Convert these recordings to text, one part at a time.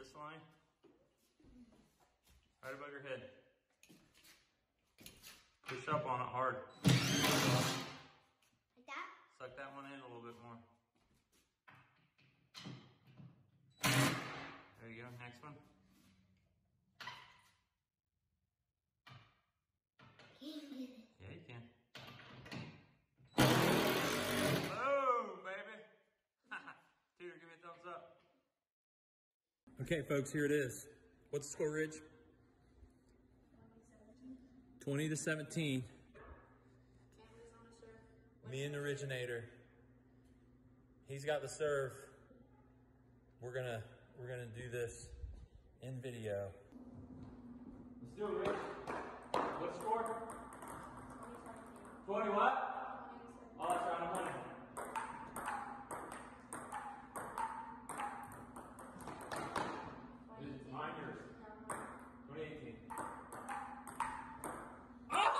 this line. Right above your head. Push up on it hard. Like that? Suck that one in a little bit more. There you go, next one. Yeah, you can. Boom, baby. Tudor, give me a thumbs up. Okay, folks, here it is. What's the score, Ridge? 20 to 17. Me and the originator. He's got the serve. We're gonna do this in video. Let's do it, Ridge. What score? 20 what? Oh, that's round 100. This is mine, yours. 2018. Oh!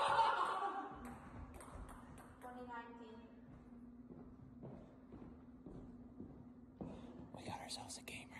2019. We got ourselves a game.